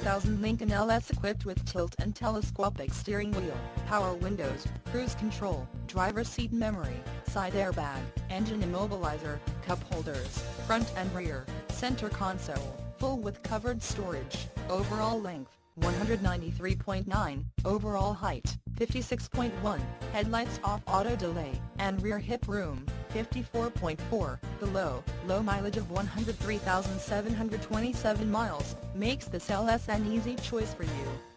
2000 Lincoln LS equipped with tilt and telescopic steering wheel, power windows, cruise control, driver seat memory, side airbag, engine immobilizer, cup holders, front and rear, center console, full with covered storage, overall length 193.9, overall height 56.1, headlights off auto delay, and rear hip room 54.4, the low mileage of 103,727 miles, makes this LS an easy choice for you.